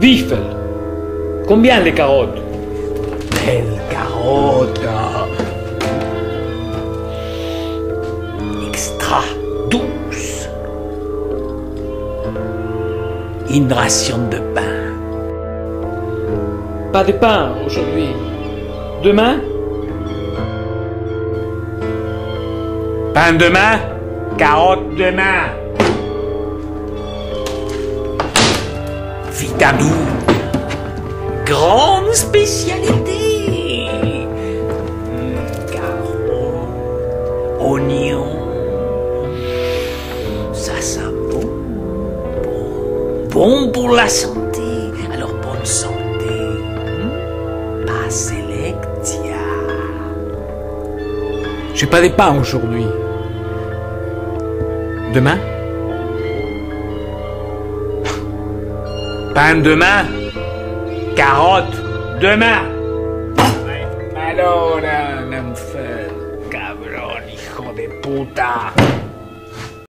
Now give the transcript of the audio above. Wiffel. Combien de carottes? Belle carotte. Extra douce. Une ration de pain. Pas de pain aujourd'hui. Demain? Pain demain, carotte demain. Vitadou, grande spécialité. Carotte, oignon, ça sent bon, bon, bon pour la santé. Alors bonne santé, pas sélectia. J'ai pas des pains aujourd'hui. Demain? Pain demain? Carotte demain? Alors, un enfant, cabrón, hijo de puta!